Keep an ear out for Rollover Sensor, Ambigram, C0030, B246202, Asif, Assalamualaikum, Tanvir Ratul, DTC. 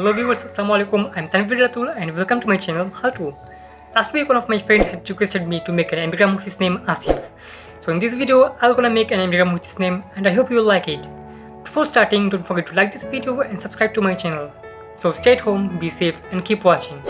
Hello viewers, Assalamualaikum. I'm Tanvir Ratul and welcome to my channel How To. Last week one of my friends had requested me to make an ambigram with his name Asif. So in this video I'm gonna make an ambigram with his name and I hope you'll like it. Before starting, don't forget to like this video and subscribe to my channel. So stay at home, be safe and keep watching.